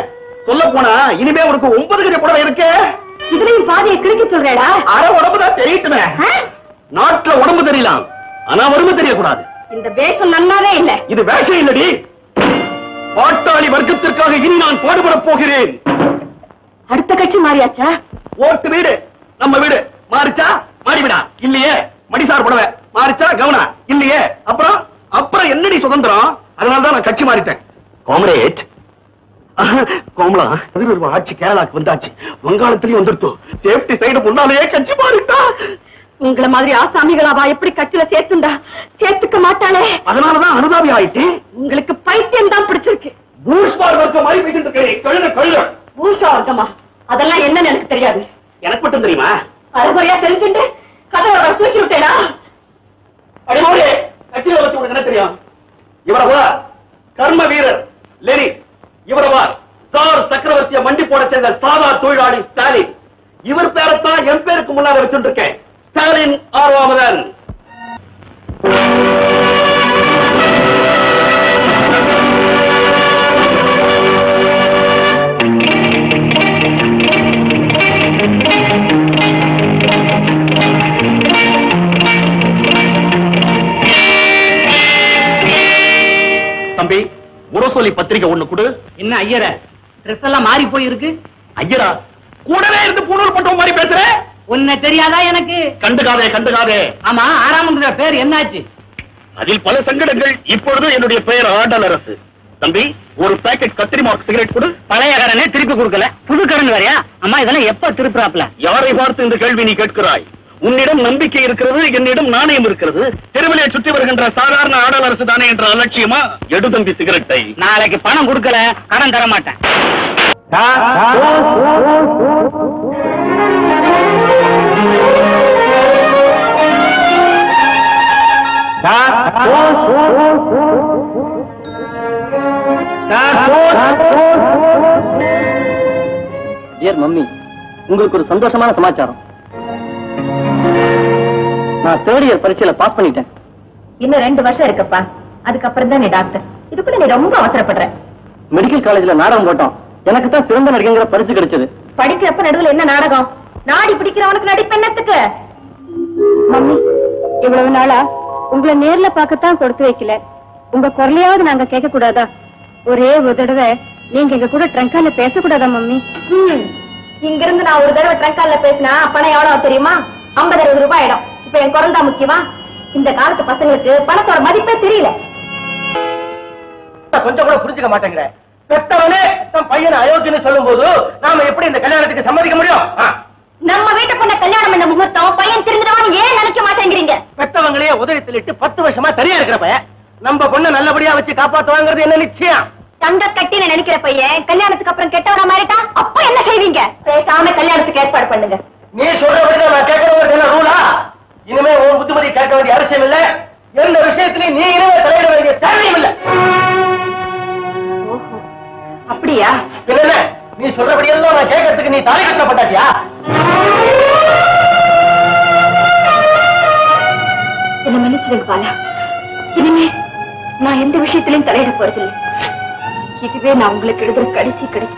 சொல்ல போனா இனிமே உனக்கு ஒன்பது கஜ புடவை இருக்கு. இதுலயும் பாதியை கிழிக்க சொல்றேடா. அரை உடம்புதான் தெரியட்டுமே. நாட்டுல உடம்பு தெரியலாம், ஆனா வறுமை தெரியக்கூடாது. இந்த வேஷம் நன்னாவே இல்ல. இது வேஷம் இல்லடி. பாட்டாளி வர்க்கத்திற்காக இனி நான் பாடுபடப் போகிறேன். அடுத்த கட்சி மாறியாச்சா? ஓட்டு வீடு நம்ம வீடு. மாறிச்சா மாறிவிடா, இல்லையே மடிசார் புடவை. மாறிச்சா கவனா, இல்லையே அப்புறம் அப்புறம் என்னடி சுதந்திரம்? அதனாலதான் நான் கட்சி மாறிட்டேன். காம்ரேட் கோமலா, அதிர்வு ஆட்சி கேரளாக்கு வந்தாச்சு, வங்காளத்திலயும் வந்துருத்தோம். சேஃப்டி சைடு முன்னாலேயே கட்சி மாறிட்டா. உங்களை மாதிரி ஆசாமிகளாவா எப்படி கட்சியில சேர்த்துண்டா? சேர்த்துக்க மாட்டாளே, அதனாலதான் அனுதாபி ஆயிட்டு. உங்களுக்கு பைத்தியம் தான் பிடிச்சிருக்கு. பூஷா வர்க்கமா? அதெல்லாம் என்னன்னு எனக்கு தெரியாது. எனக்கு மட்டும் தெரியுமா? அறுபறையா தெரிஞ்சுட்டு கதவை தூக்கி விட்டேனா? அடிமோடு கட்சியில வச்சு உனக்கு என்ன தெரியும்? இவரவா கர்ம வீரர் லெனி. இவரவார் சார் சக்கரவர்த்திய மண்டி போட சேர்ந்த சாதா தொழிலாளி ஸ்டாலின். இவர் பேரத்தான் என் பேருக்கு முன்னால வச்சுருக்கேன். ஸ்டாலின் ஆர்வாமதன். தம்பி, முரசொலி பத்திரிகை ஒண்ணு கொடு. என்ன ஐயரா, ட்ரெஸ் எல்லாம் மாறி போயிருக்கு. ஐயரா கூடவே இருந்து பூணூல் பட்டவ மாதிரி பேசுறேன். உன்னை தெரியாதா எனக்கு? கண்டுக்காதே கண்டுக்காதே. ஆமா, ஆறாமங்கிற பேர் என்னாச்சு? அதில் பல சங்கடங்கள். இப்பொழுது என்னுடைய பெயர் ஆடலரசு. தம்பி, ஒரு பாக்கெட் கத்திரி மார்க் சிகரெட் கொடு. பழைய கடனை திருப்பி கொடுக்கல, புது கடன் வரையா? அம்மா, இதெல்லாம் எப்ப திருப்புறாப்ல? யாரை பார்த்து இந்த கேள்வி நீ கேட்கிறாய்? உன்னிடம் நம்பிக்கை இருக்கிறது, என்னிடம் நாணயம் இருக்கிறது. தெருவிலே சுற்றி வருகின்ற சாதாரண ஆடல் அரசு தானே என்ற அலட்சியமா? எடு தம்பி சிகரெட்டை. நாளைக்கு பணம் கொடுக்கல கடன் தர மாட்டேன். டியர் மம்மி, உங்களுக்கு ஒரு சந்தோஷமான சமாச்சாரம். நான் தேர்ட் இயர் பரீட்சையில பாஸ் பண்ணிட்டேன். இன்னும் ரெண்டு வருஷம் இருக்கப்பா, அதுக்கப்புறம் தான் நீ டாக்டர். இதுக்குள்ள நீ ரொம்ப அவசரப்படுற. மெடிக்கல் காலேஜ்ல நாடகம் போட்டோம், எனக்கு தான் சிறந்த நடிகைங்கிற பரிசு கிடைச்சது. படிக்கிறப்ப நடுவில் என்ன நாடகம்? நாடி பிடிக்கிறவனுக்கு நடிப்பெண்ணத்துக்கு. மம்மி, இவ்வளவு நாளா உங்களை நேர்ல பார்க்கத்தான் கொடுத்து வைக்கல. உங்க குரலையாவது நாங்க கேட்க கூடாதா? ஒரே ஒரு தடவை நீங்க எங்க கூட ட்ரங்கால பேசக்கூடாதா மம்மி? இங்க இருந்து நான் ஒரு தடவை ட்ரங்கால பேசினா பணம் எவ்வளவு தெரியுமா? ஐம்பது அறுபது ரூபாய் ஆயிடும். என் குரல் தான் முக்கியமா? இந்த காலத்து பசங்களுக்கு பணத்தோட மதிப்பே தெரியல. கொஞ்சம் கூட புரிஞ்சுக்க மாட்டேங்கிற பெத்தவனே தன் பையனை அயோக்கியன்னு சொல்லும் போது நாம எப்படி இந்த கல்யாணத்துக்கு சம்மதிக்க முடியும்? நம்ம வீட்டு பொண்ண கல்யாணம் என்ன முகூர்த்தம், பையன் திருந்துடுவான்னு ஏன் நினைக்க மாட்டேங்கிறீங்க? பெத்தவங்களே உதயத்தில் இட்டு பத்து வருஷமா தனியா இருக்கிற பையன் நம்ம பொண்ணை நல்லபடியா வச்சு காப்பாத்துவாங்கிறது என்ன நிச்சயம்? தங்க கட்டின்னு நினைக்கிற பையன் கல்யாணத்துக்கு அப்புறம் கெட்டவன மாறிட்டா அப்ப என்ன செய்வீங்க? பேசாம கல்யாணத்துக்கு ஏற்பாடு பண்ணுங்க. நீ சொல்றபடிதான் நான் கேட்கறவங்க என்ன ரூலா? இனிமே உன் புத்திமதி கேட்க வேண்டிய அவசியம் இல்லை. எந்த விஷயத்திலையும் நீ இனிமே தலையிட வேண்டிய தேவையும் இல்லை. அப்படியா? இல்ல, நீ சொல்றபடியெல்லாம் நான் கேட்கறதுக்கு நீ தலை கட்டப்பட்டாச்சியா? என்ன மன்னிச்சிருங்க பாலா, இனிமே நான் எந்த விஷயத்திலையும் தலையிட போறதில்லை. இதுவே நான் உங்களுக்கு எழுதுற கடைசி கடைசி.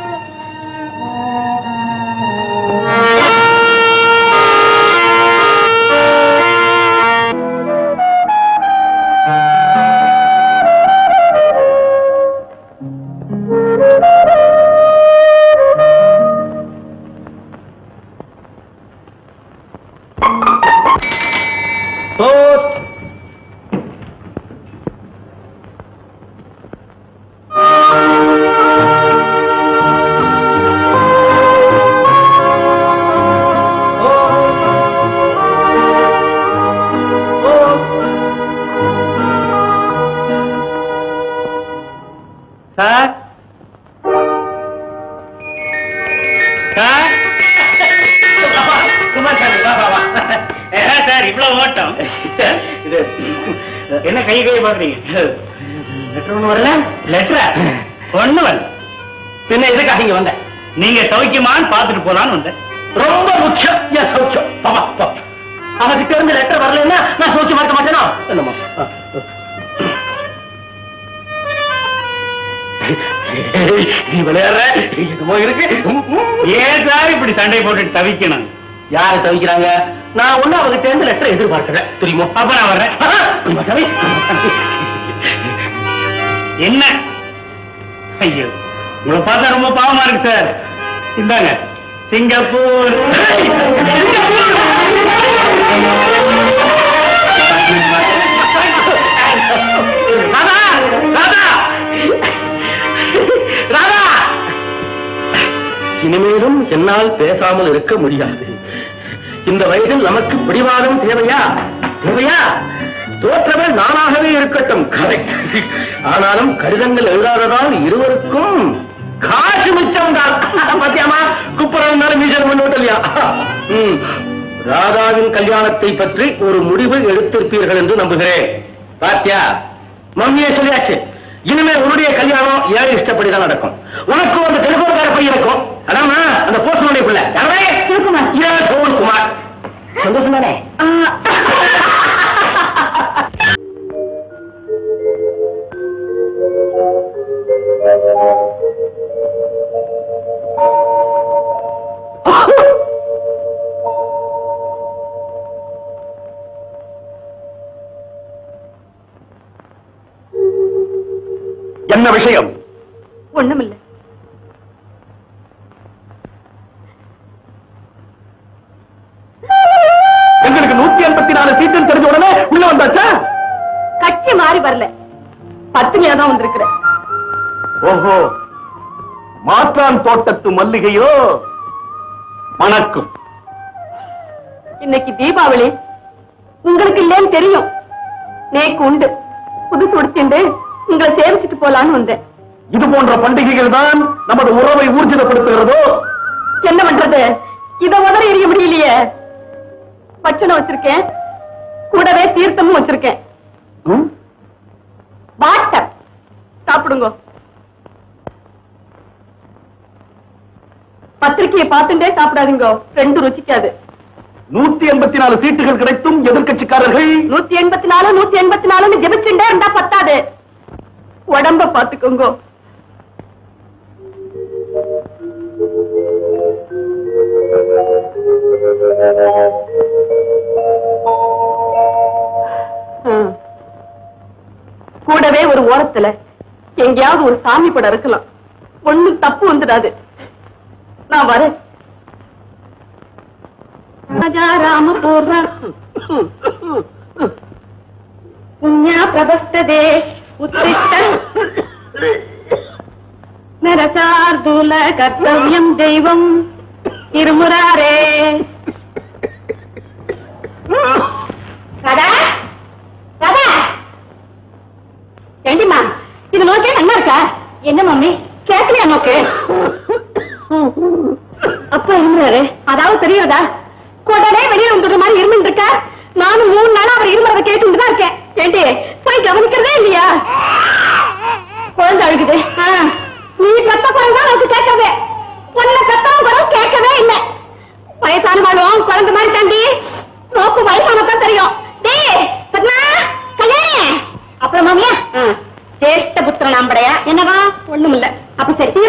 யாரை தவிக்கிறாங்க? நான் ஒண்ணு அவங்க தேர்ந்து லெட்டர் எதிர்பார்க்கிறேன். தெரியுமோ? அப்ப நான் வர்றேன். என்ன ஐயோ, உங்களை பார்த்தா ரொம்ப பாவமா இருக்கு சார். இந்தாங்க சிங்கப்பூர். ராதா ராதா ராதா, இனிமேலும் என்னால் பேசாமல் இருக்க முடியாது. இந்த வயதில் நமக்கு பிடிவாதம் தேவையா? தேவையா? தோற்றமே நானாகவே இருக்கட்டும். கரெக்ட். ஆனாலும் கடிதங்கள் எழுதாததால் இருவருக்கும் காசு மிச்சம் தான். பாத்தியாமா, குப்புறம்னாலும் மீசல் முன்னோட்ட இல்லையா? ராதாவின் கல்யாணத்தை பற்றி ஒரு முடிவு எடுத்திருப்பீர்கள் என்று நம்புகிறேன். பாத்தியா, மம்மியை சொல்லியாச்சு. இனிமே உன்னுடைய கல்யாணம் ஏழை இஷ்டப்படிதான் நடக்கும். உனக்கும் அந்த தெலுங்குக்கார பையன் இருக்கும். அதாமா அந்த போஸ்ட்மேனுடைய பிள்ளை கோவில்குமார். சந்தோஷம் தானே? என்ன விஷயம்? ஒண்ணுமில்லை. இருபத்தி நாலு சீட்டுன்னு தெரிஞ்ச உடனே உள்ள வந்தாச்சா? கட்சி மாறி வரல, பத்தினியா தான் வந்திருக்கிறேன். ஓஹோ, மாற்றான் தோட்டத்து மல்லிகையோ மணக்கும். இன்னைக்கு தீபாவளி, உங்களுக்கு இல்லேன்னு தெரியும். நேக்கு உண்டு, புதுசு உடுத்திண்டு உங்களை சேமிச்சுட்டு போலான்னு வந்தேன். இது போன்ற பண்டிகைகள் தான் நமது உறவை ஊர்ஜிதப்படுத்துகிறதோ? என்ன பண்றது, இதை உதற எரிய முடியலையே. பட்சணம் வச்சிருக்கேன், கூடவே தீர்த்தமும் வச்சிருக்கேன். வாட்டர் சாப்பிடுங்க. பத்திரிகையை பார்த்துட்டே சாப்பிடாதீங்க, ரெண்டு ருச்சிக்காது. நூத்தி எண்பத்தி நாலு சீட்டுகள் கிடைத்தும் எதிர்கட்சிக்காரர்கள் நூத்தி எண்பத்தி நாலு நூத்தி எண்பத்தி நாலுன்னு ஜெபிச்சுட்டே இருந்தா பத்தாது. உடம்ப பாத்துக்கோங்க. கூடவே ஒரு ஓரத்துல எங்கேயாவது ஒரு சாமி படம் இருக்கலாம், ஒண்ணும் தப்பு வந்துடாது. நான் வரேன். ராம போர்வா புண்ணியா பிரபஸ்ததே உத்திஷ்ட நரசார்தூல கர்த்தவ்யம் தெய்வம் இருமுராரே. கதா கதா ஏண்டிமா, இது நோக்கே நல்லா இருக்கா? என்ன மம்மி கேட்கலையா நோக்கு? அப்பா இருமுறாரு, அதாவது தெரியுறதா? கொடனே வெளியே வந்துடுற மாதிரி இருமின் இருக்க. நானும் மூணு நாளா அவர் இருமுறத கேட்டுதான் இருக்கேன். ஏண்டி போய் கவனிக்கிறதே இல்லையா? குழந்தை அழுகுது, நீ கத்த குழந்தை அவனுக்கு கேட்கவே பொண்ணை கத்தவும் குறவும் கேட்கவே இல்லை. வயசான வாழும் குழந்தை மாதிரி தாண்டி நோக்கு வயசானதான் தெரியும். டே பத்மா கல்யாணி அப்புறம் மாமியா ஜேஷ்ட புத்திர நாம்படையா என்னவா ஒண்ணும் இல்ல. அப்ப சரி,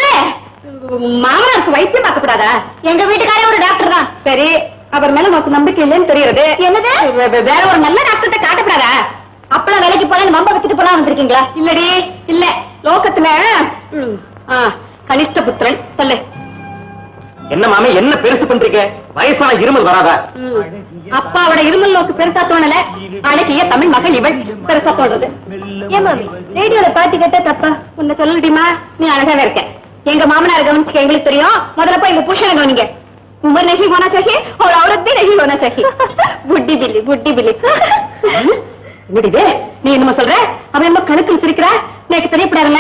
மாமனாருக்கு வைத்தியம் பார்க்க கூடாதா? எங்க வீட்டுக்காரே ஒரு டாக்டர் தான். சரி, அவர் மேல நமக்கு நம்பிக்கை இல்லைன்னு தெரியுது. என்னது வேற ஒரு நல்ல டாக்டர்கிட்ட காட்டப்படாதா? அப்பெல்லாம் வேலைக்கு போல மம்ப வச்சுட்டு போலாம் வந்திருக்கீங்களா? இல்லடி இல்ல, லோகத்துல கனிஷ்ட புத்திரன் சொல்லு. என்ன மாமே என்ன பெருசு பண்றீங்க? வயசான இருமல் வராதா? அப்பாவோட இருமல் நோக்கு பெருசா தோணல, அழகிய தமிழ் மகள் இவள் பெருசா தோணுது. ஏன் மாமி ரேடியோல பாட்டு கேட்டா தப்பா? உன்னை சொல்லுடிமா, நீ அழகாவே இருக்க. எங்க மாமனார கவனிச்சுக்க, எங்களுக்கு தெரியும். முதல்ல போய் எங்க புருஷனை கவனிங்க. उम्र नहीं होना चाहिए और औरत भी नहीं होना चाहिए. बुड्ढी बिल्ली बुड्ढी बिल्ली बुढ़ीदे நீ என்ன சொல்ற? அவன் என்ன கணக்கு வச்சிருக்கற? எனக்கு தெரியப்படாதுல.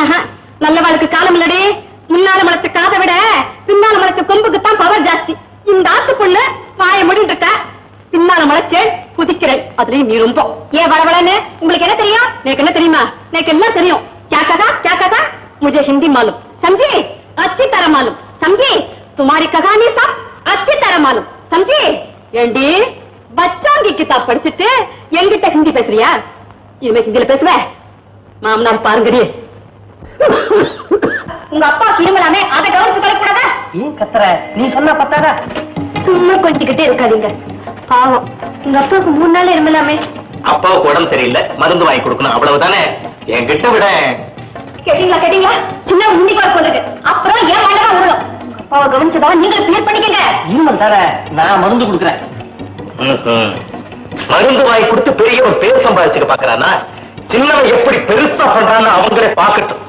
ஆஹா, நல்ல வாழ்க்கை காலம் இல்லடி. முன்னால முளைச்ச காதை விட பின்னால முளைச்ச கொம்புக்கு தான் பவர் ஜாஸ்தி. இந்த ஆத்து பொண்ணு வாய முடிட்டு இருக்க, பின்னால முளைச்சே குதிக்கிற. அதுலயும் நீ ரொம்ப ஏன் வளவளன்னு? உங்களுக்கு என்ன தெரியும்? எனக்கு என்ன தெரியுமா? எனக்கு எல்லாம் தெரியும். क्या कहा क्या कहा? मुझे हिंदी मालूम, समझी? अच्छी तरह मालूम, समझी? तुम्हारी कहानी सब अच्छी तरह मालूम, समझी? एंडी बच्चों की किताब படிச்சிட்டு என்கிட்ட हिंदी பேசுறியா? இனிமே हिंदीல பேசுவே மாமனார் பாருங்கடி. உங்க அப்பா கிருமலாமே, அத கவனிச்சு கொள்ள கூடாதா? நீ கத்துற, நீ சொன்னா பத்தாதா? சும்மா கொஞ்சிக்கிட்டே இருக்காதீங்க. பாவம் உங்க அப்பாவுக்கு மூணு நாள் இருமலாமே. அப்பாவுக்கு உடம்பு சரியில்லை, மருந்து வாங்கி கொடுக்கணும், அவ்வளவுதானே. என்கிட்ட விட கேட்டீங்களா கேட்டீங்களா சின்ன முந்தி கோல் போடுறது. அப்புறம் ஏன் மண்டவா உருளும்? அவ கவனிச்சதா நீங்களும் கிளியர் பண்ணிக்கங்க. இன்னும் தர நான் மருந்து கொடுக்குறேன். மருந்து வாங்கி கொடுத்து பெரியவன் பேர் சம்பாதிச்சுக்க பாக்குறானா? சின்னவன் எப்படி பெருசா பண்றான்னு அவங்களே பாக்கட்டும்.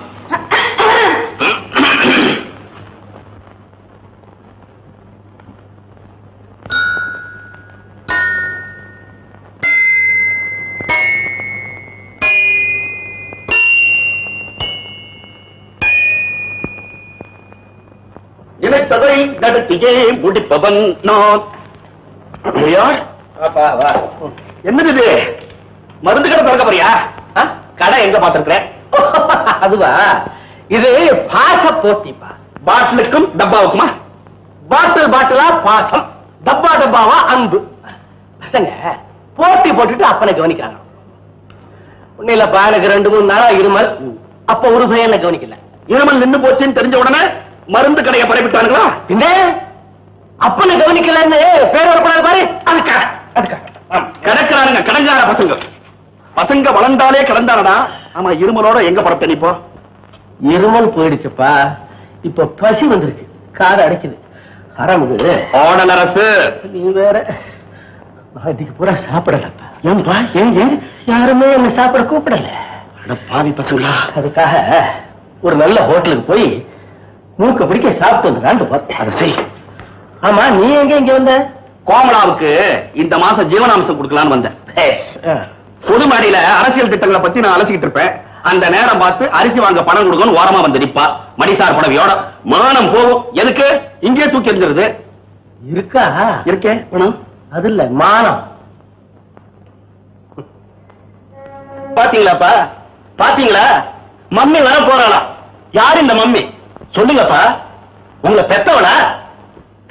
நினைத்ததை நடத்தியே முடிப்பவன் நான். என்னது மருந்து கடை திறக்க போறியா? கடை எங்க பாத்துருக்கேன்? அதுவா, இது பாச போட்டிப்பா. பாட்டிலுக்கும் டப்பாவுக்குமா? பாட்டில் பாட்டிலா பாசம், டப்பா டப்பாவா அன்பு. பசங்க போட்டி போட்டுட்டு அப்பனை கவனிக்கிறாங்க. ஒண்ணு இல்லப்பா, எனக்கு ரெண்டு மூணு நாளா இருமல். அப்ப ஒரு பையன் என்ன கவனிக்கல. இருமல் நின்று போச்சுன்னு தெரிஞ்ச உடனே மருந்து கடையை பரப்பிட்டானுங்களா? பின்ன அப்பனை கவனிக்கலன்னு பேர் வரக்கூடாது பாரு. அது கடை கடக்கிறானுங்க, கடங்கார பசங்க. பசங்க வளர்ந்தாலே கடந்தானா? ஆமா, இருமலோட எங்க பரப்பிட்ட? இப்போ இருமல் போயிடுச்சுப்பா, இப்ப பசி வந்துருச்சு, காதை அடைக்குது. ஆரம்பது ஓடனரசு, நீ வேற இதுக்கு பூரா சாப்பிடலாம். ஏன்பா ஏன் ஏன் யாருமே என்ன சாப்பிட கூப்பிடல? அட பாவி பசுங்களா, அதுக்காக ஒரு நல்ல ஹோட்டலுக்கு போய் மூக்க பிடிக்க சாப்பிட்டு வந்துடான்னு பார்த்தேன். அதை செய். ஆமா, நீ எங்க இங்க வந்த? கோமலாவுக்கு இந்த மாசம் ஜீவனாம்சம் கொடுக்கலான்னு வந்தேன். பொது மாடியில அரசியல் திட்டங்களை பத்தி நான் அழைச்சிக்கிட்டு இருப்பேன். அந்த நேரம் பார்த்து அரிசி வாங்க பணம் கொடுக்கணும் ஓரமா வந்து நிப்பா மடிசார் படவையோட. மானம் போகும். எதுக்கு இங்கே தூக்கி எறிஞ்சிருது? இருக்கா இருக்கே பணம், அது இல்ல மானம். பாத்தீங்களாப்பா பாத்தீங்களா, மம்மி வர போறாளா? யார் இந்த மம்மி சொல்லுங்கப்பா. உங்களை பெத்தவளா?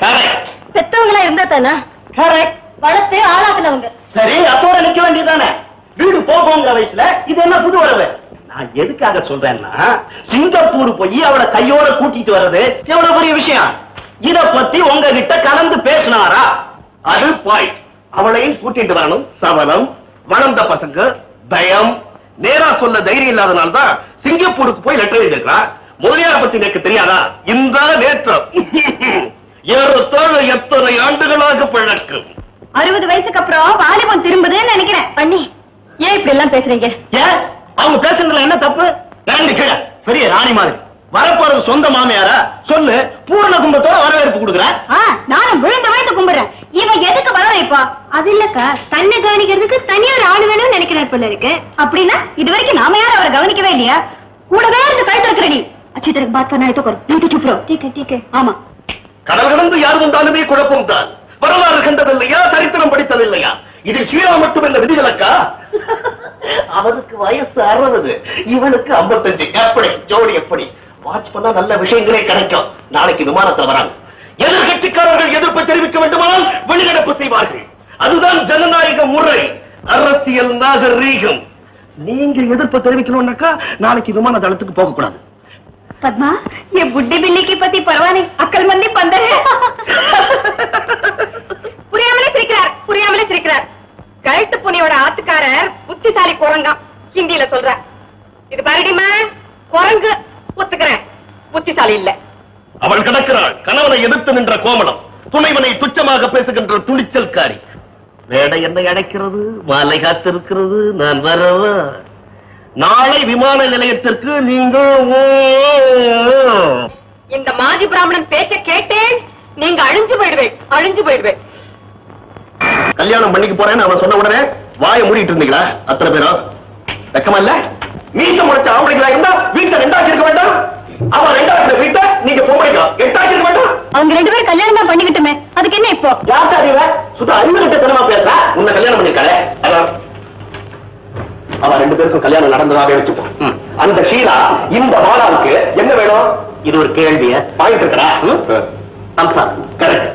கரெக்ட். பெத்தவங்களா இருந்தா தானே கரெக்ட், வளர்த்து ஆளாக்குனவங்க. சரி, அப்போட நிக்க வேண்டியதானே. வீடு போகுங்கிற வயசுல இது என்ன புது வரவு? நான் எதுக்காக சொல்றேன்னா, சிங்கப்பூர் போய் அவளை கையோட கூட்டிட்டு வர்றது எவ்வளவு பெரிய விஷயம். இத பத்தி உங்ககிட்ட கலந்து பேசினாரா? அது பாயிண்ட். அவளையும் கூட்டிட்டு வரணும். சவலம் வளர்ந்த பசங்க பயம், நேரா சொல்ல தைரியம் இல்லாதனால்தான் சிங்கப்பூருக்கு போய் லெட்டர் எழுதிருக்கா. முதலியார பத்தி எனக்கு தெரியாதா? இந்த நேற்றம் ஏறத்தாழ எத்தனை ஆண்டுகளாக பழக்கம். அறுபது வயசுக்கு அப்புறம் வாலிபம் திரும்புதுன்னு நினைக்கிறேன். பண்ணி ஏன் இப்படி எல்லாம் பேசுறீங்க? ஏன் அவங்க பேசுறதுல என்ன தப்பு? வேண்டி கீழே பெரிய ராணி மாதிரி வரப்போறது சொந்த மாமியாரா சொல்லு. பூர்ண கும்பத்தோட வரவேற்பு கொடுக்குறேன். நானும் விழுந்த விழுந்து கும்பிடுறேன். இவன் எதுக்கு வரவேற்பா? அது இல்லக்கா, தன்னை கவனிக்கிறதுக்கு தனியா ஒரு ஆள் வேணும்னு நினைக்கிறேன் போல இருக்கு. அப்படின்னா இது வரைக்கும் நாம யாரும் அவரை கவனிக்கவே இல்லையா? கூடவே இருந்து கழுத்து இருக்கிறடி. அச்சித்திரக்கு பாத் பண்ணா எடுத்துக்கோ. டீக்கு சூப்பரோ. டீக்கு டீக்கு. ஆமா, கடல் கடந்து யார் வந்தாலுமே குழப்பம் தான். வரலாறு கண்டதில்லையா, சரித்திரம் படித்ததில்லையா? இது சீரா மட்டும் இந்த விதிவிலக்கா? அவனுக்கு வயசு அறுபது, இவனுக்கு ஐம்பத்தஞ்சு. எப்படி ஜோடி எப்படி? வாட்ச் பண்ணா நல்ல விஷயங்களே கிடைக்கும். நாளைக்கு விமானத்தில் வராங்க. எதிர்கட்சிக்காரர்கள் எதிர்ப்பு தெரிவிக்க வேண்டுமானால் வெளிநடப்பு செய்வார்கள். அதுதான் ஜனநாயக முறை, அரசியல் நாகரீகம். நீங்க எதிர்ப்பு தெரிவிக்கணும்னாக்கா நாளைக்கு விமான தளத்துக்கு போக கூடாது. பத்மா, என் புட்டி பிள்ளைக்கு பத்தி பரவானே அக்கல் மந்தி பந்தர். புரியாமலே சிரிக்கிறார், புரியாமலே சிரிக்கிறார். கழுத்து புனியோட ஆத்துக்காரர் புத்திசாலி குரங்கா, ஹிந்தியில சொல்ற. இது பாருடிமா, குரங்கு ஒத்துக்கிறேன், புத்திசாலி இல்ல. அவள் கிடக்கிறாள். கணவனை எதிர்த்து நின்ற கோமளம், துணைவனை துச்சமாக பேசுகின்ற துணிச்சல் காரி. வேட என்னை அடைக்கிறது, மாலை காத்திருக்கிறது, நான் வரவா? நாளை விமான நிலையத்திற்கு நீங்கள். இந்த மாதி பிராமணன் பேச்ச கேட்டேன், நீங்க அழிஞ்சு போயிடுவேன், அழிஞ்சு போயிடுவேன். கல்யாணம் பண்ணிக்கு போறேன்னு அவன் சொன்ன உடனே வாயை மூடிட்டு இருந்தீங்களா? அத்தனை பேரும் வெக்கமா இல்ல? மீசம் உடைச்ச ஆம்பளைங்களா இருந்தா வீட்டை ரெண்டாச்சு இருக்க வேண்டாம். அவன் ரெண்டாச்சு வீட்டை நீங்க பொம்பளைக்கலாம் எட்டாச்சு இருக்க வேண்டாம். அவங்க ரெண்டு பேரும் கல்யாணம் தான் பண்ணிக்கிட்டுமே, அதுக்கு என்ன இப்போ? யார் சாதிவ சுத்த அறிவுகிட்ட தினமா பேசுறா? உன்னை கல்யாணம் பண்ணிருக்காளே, அவ ரெண்டு பேருக்கும் கல்யாணம் நடந்ததாவே வச்சுப்போம். அந்த ஷீலா இந்த மாலாவுக்கு என்ன வேணும்? இது ஒரு கேள்விய பாயிண்ட் இருக்கிறா. சம்சாரம் கரெக்ட்.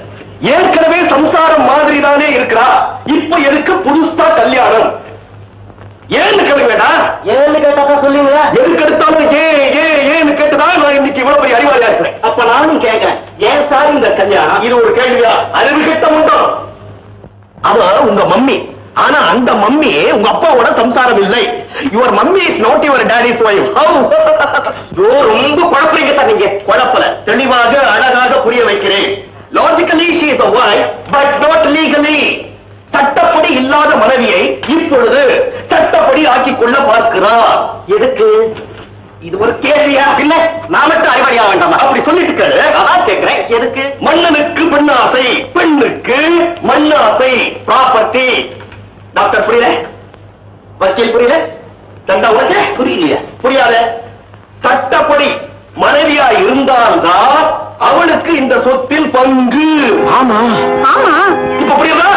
ஏற்கனவே சம்சாரம் மாதிரி தானே இருக்கிறா. இப்ப எதுக்கு புதுசா கல்யாணம்? ஏன்னு கேளுங்கடா. ஏன்னு கேட்டா சொல்லுங்க. எதுக்கு எடுத்தாலும் ஏ ஏ ஏன்னு கேட்டுதான் நான் இன்னைக்கு இவ்வளவு பெரிய அறிவாளியா இருக்கிறேன். அப்ப நானும் கேட்கிறேன், ஏன் சார் இந்த கல்யாணம்? இது ஒரு கேள்வியா? அறிவு கிட்ட உண்டோ? அவன் உங்க மம்மி, ஆனா அந்த மம்மி உங்க அப்பாவோட சம்சாரம் இல்லை. Your mummy is not your daddy's wife. ரொம்ப குழப்பறீங்க சார். நீங்க குழப்பல, தெளிவாக அழகாக புரிய வைக்கிறேன். Logically she is a wife but not legally. சட்டப்படி இல்லாத மனைவியை இப்பொழுது சட்டப்படி ஆக்கிக் கொள்ள பார்க்கிறார். எதுக்கு? இது ஒரு கேள்வியா? இல்ல நான் மட்டும் அறிவாளியா வேண்டாமா? அப்படி சொல்லிட்டு இருக்காரு, அதான் கேட்கிறேன். எதுக்கு? மன்னனுக்கு பெண்ணாசை, பெண்ணுக்கு மண்ணாசை. ப்ராப்பர்ட்டி டாக்டர் புரியல, வக்கீல் புரியல, தண்டா உடனே புரியலையா? புரியாத சட்டப்படி மனைவியா இருந்தால்தான் அவளுக்கு இந்த சொத்தில் பங்கு. ஆமா ஆமா, இப்ப புரியுதா?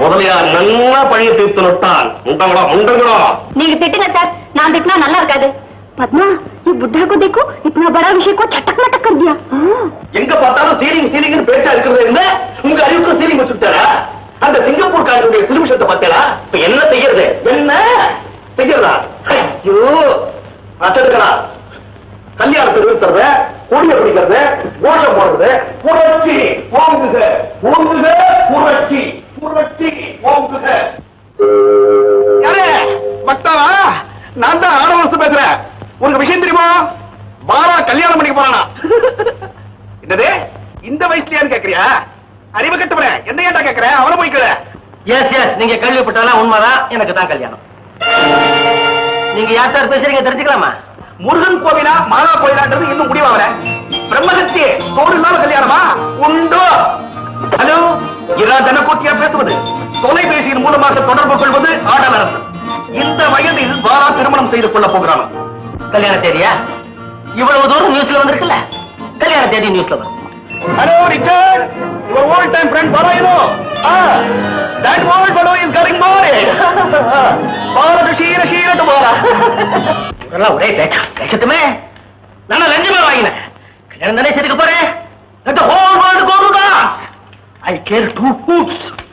முதலியார் நல்லா பழைய தீர்த்து நட்டான். உண்டங்களா உண்டங்களா? நீங்க திட்டுங்க சார், நான் திட்டினா நல்லா இருக்காது. பத்மா, ये बुढ़ा को देखो, इतना बड़ा विषय को चटक मटक कर दिया. எங்க பார்த்தாலும் சீலிங் சீலிங்னு பேச்சா இருக்கிறது. என்ன உங்க அறிவுக்கு சீலிங் வச்சுட்டாரா? அந்த சிங்கப்பூர் காரனுடைய சிறுமிஷத்தை பார்த்தா இப்ப என்ன செய்யறது? என்ன செய்யறதா? ஐயோ அசடுகளா, கல்யாணத்தை நிறுத்துறத, கொடிய பிடிக்கிறத, கோஷம் போடுறது, புரட்சி ஓங்குக ஓங்குக, புரட்சி புரட்சி ஓங்குக. பக்தாவா? நான் தான் ஆரம்பத்து பேசுறேன். உனக்கு விஷயம் தெரியுமா? பாலா கல்யாணம் பண்ணிக்க போறானா? என்னது இந்த வயசுலயான்னு கேக்குறியா? அறிவு கட்டுறேன். என்ன ஏட்டா கேக்குறேன்? அவனை போய்க்கிறேன். எஸ் எஸ் நீங்க கேள்விப்பட்டாலும் உண்மைதான், எனக்கு தான் கல்யாணம். நீங்க யார் சார் பேசுறீங்க தெரிஞ்சுக்கலாமா? முருகன் கோவிலா மாதா கோயிலான்றது இன்னும் முடிவாகல. பிரம்மகத்தி தோடு இல்லாம கல்யாணமா உண்டோ? ஹலோ, இதான் தனப்போக்கியா பேசுவது. தொலைபேசியின் மூலமாக தொடர்பு கொள்வது ஆடலரசு. இந்த வயதில் பாலா திருமணம் செய்து கொள்ள போகிறான். கல்யாண தேதியா? இவ்வளவு தூரம் நியூஸ்ல வந்திருக்குல்ல, கல்யாண தேதி நியூஸ்ல வரும். Hello Richard, your old time friend Bala, you know. Ah, that old fellow is getting married. Bala to Sheera, Sheera to Bala. Alla, ore betcha, betchatume. Nana ranjima vaagina. Kalyanam thane sedukku pore. Let the whole world go to dance. I care two hoots.